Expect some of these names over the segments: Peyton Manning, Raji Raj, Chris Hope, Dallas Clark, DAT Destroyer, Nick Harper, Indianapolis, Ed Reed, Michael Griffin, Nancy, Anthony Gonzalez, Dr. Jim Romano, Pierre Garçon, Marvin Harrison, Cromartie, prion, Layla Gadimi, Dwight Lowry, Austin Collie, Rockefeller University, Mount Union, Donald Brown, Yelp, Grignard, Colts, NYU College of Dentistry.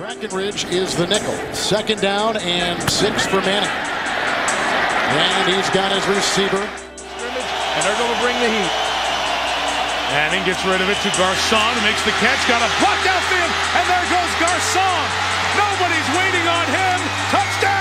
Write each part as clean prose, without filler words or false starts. Brackenridge is the nickel. Second down and 6 for Manning. And he's got his receiver. And they're going to bring the heat. Manning gets rid of it to Garçon, who makes the catch. Got a block downfield, and there goes Garçon. Nobody's waiting on him. Touchdown!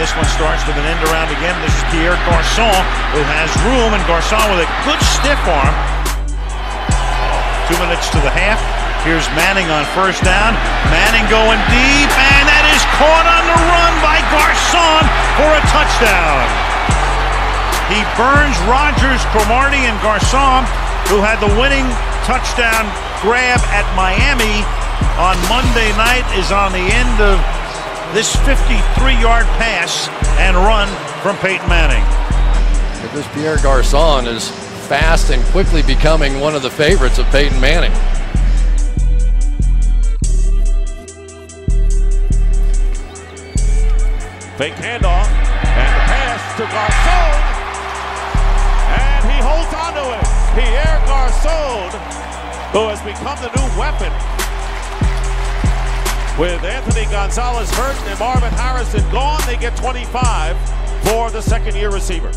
This one starts with an end around again. This is Pierre Garçon, who has room, and Garçon with a good stiff arm. 2 minutes to the half. Here's Manning on first down. Manning going deep, and that is caught on the run by Garçon for a touchdown. He burns Rodgers, Cromartie, and Garçon, who had the winning touchdown grab at Miami on Monday night, is on the end of this 53-yard pass and run from Peyton Manning. This Pierre Garçon is fast and quickly becoming one of the favorites of Peyton Manning. Fake handoff and the pass to Garçon, and he holds on to it. Pierre Garçon, who has become the new weapon, with Anthony Gonzalez hurt and Marvin Harrison gone. They get 25 for the second-year receiver.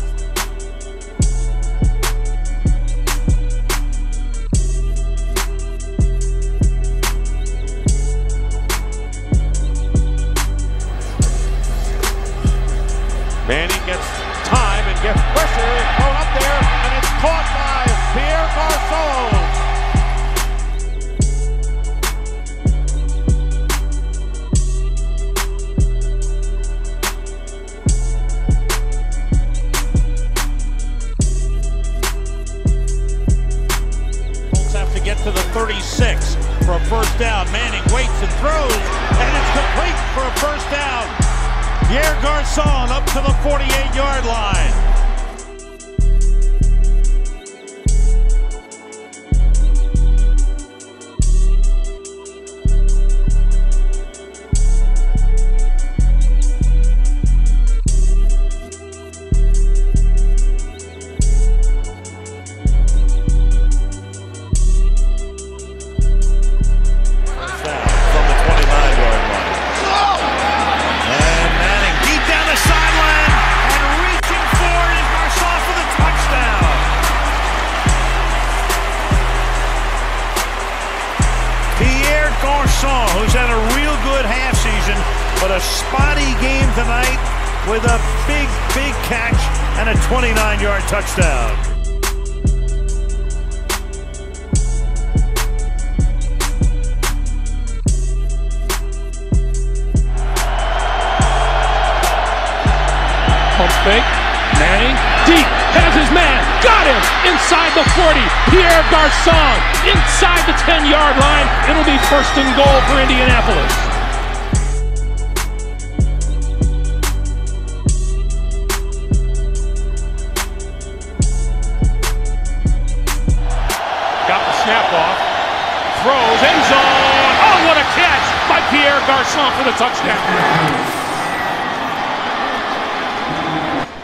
Manning gets time and gets pressure, and thrown up there, and it's caught by Pierre Garçon. To the 36 for a first down. Manning waits and throws, and it's complete for a first down. Pierre Garçon up to the 48-yard line. Garçon, who's had a real good half season, but a spotty game tonight with a big, big catch and a 29-yard touchdown. Pump fake, Manning, deep, has his man, got him, inside the 40, Pierre Garçon, inside the 10-yard line. It'll be first and goal for Indianapolis. Got the snap off, throws, end zone. Oh, what a catch by Pierre Garçon for the touchdown.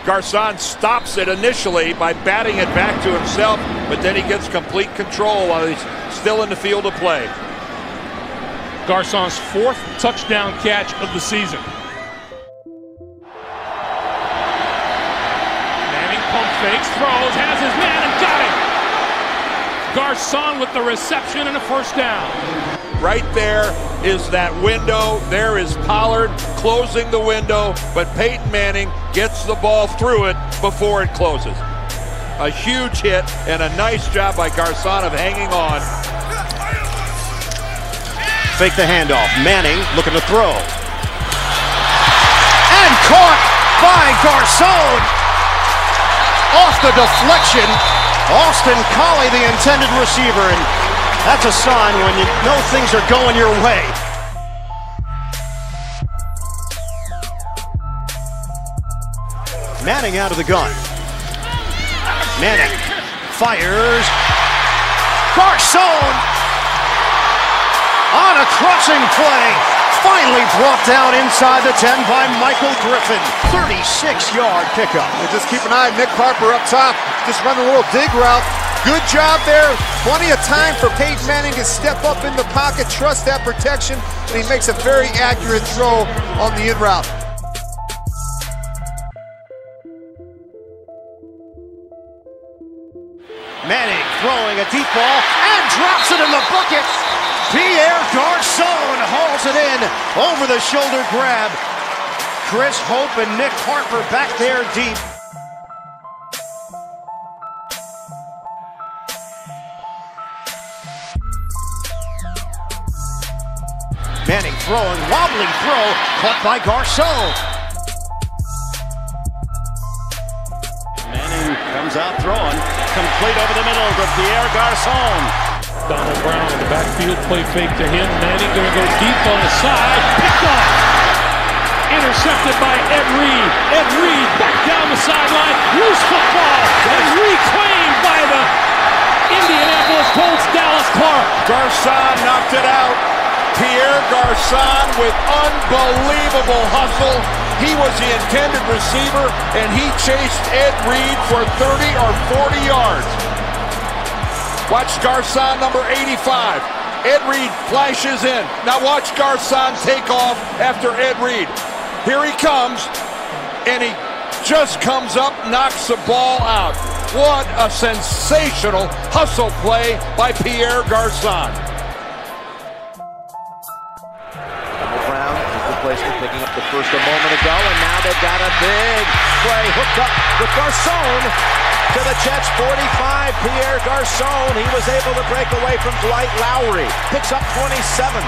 Garçon stops it initially by batting it back to himself, but then he gets complete control while he's still in the field of play. Garçon's fourth touchdown catch of the season. Manning pump fakes, throws, has his man, and got it! Garçon with the reception and a first down. Right there is that window. There is Pollard closing the window, but Peyton Manning gets the ball through it before it closes. A huge hit and a nice job by Garçon of hanging on. Fake the handoff. Manning looking to throw. And caught by Garçon. Off the deflection, Austin Collie, the intended receiver, and That's a sign when you know things are going your way. Manning out of the gun. Manning fires. Garçon on a crossing play. Finally brought down inside the 10 by Michael Griffin. 36-yard pickup. And just keep an eye on Nick Harper up top. Just run a little dig route. Good job there. Plenty of time for Peyton Manning to step up in the pocket, trust that protection, and he makes a very accurate throw on the in route. Manning throwing a deep ball and drops it in the bucket. Pierre Garçon hauls it in, over the shoulder grab. Chris Hope and Nick Harper back there deep. Manning throwing, wobbly throw, caught by Garçon. Manning comes out throwing, complete over the middle to Pierre Garçon. Donald Brown in the backfield, play fake to him. Manning going to go deep on the side. Picked off. Intercepted by Ed Reed. Ed Reed back down the sideline. Loose football. And reclaimed by the Indianapolis Colts, Dallas Clark. Garçon knocked it out. Pierre Garçon with unbelievable hustle. He was the intended receiver, and he chased Ed Reed for 30 or 40 yards. Watch Garçon, number 85. Ed Reed flashes in. Now watch Garçon take off after Ed Reed. Here he comes, and he just comes up, knocks the ball out. What a sensational hustle play by Pierre Garçon. Donald Brown is the place for picking up the first a moment ago, and now they've got a big play hooked up with Garçon. To the Jets, 45, Pierre Garçon. He was able to break away from Dwight Lowry. Picks up 27.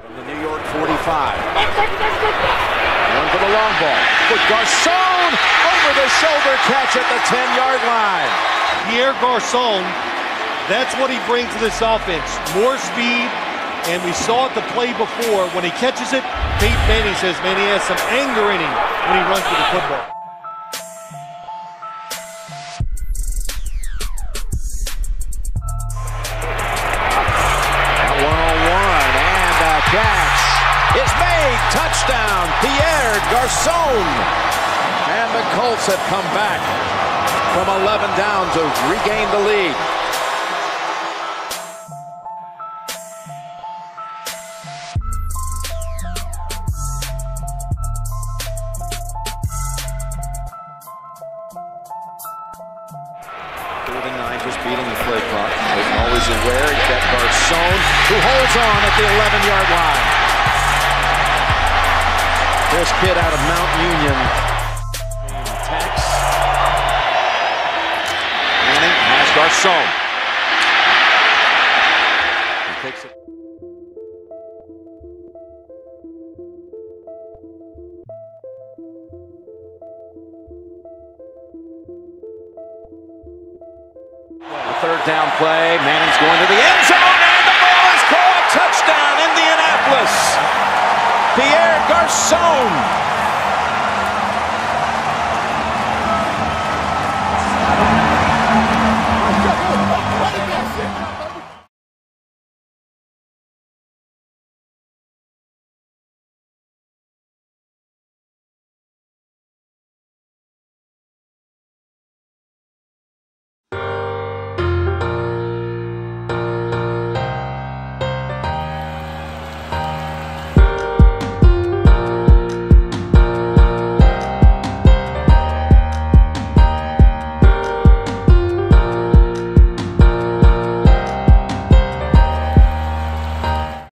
From the New York 45. One for the long ball. With Garçon over the shoulder catch at the 10-yard line. Pierre Garçon. That's what he brings to this offense, more speed, and we saw it the play before. When he catches it, Peyton Manning says, man, he has some anger in him when he runs for the football. One-on-one, and a catch is made. Touchdown, Pierre Garçon. And the Colts have come back from 11 down to regain the lead. Just beating the play clock. They're always aware that Garçon, who holds on at the 11-yard line. This kid out of Mount Union. Attacks. Manning has Garçon. He takes it. Third down play, Manning's going to the end zone, and the ball is caught. Touchdown, Indianapolis. Pierre Garçon.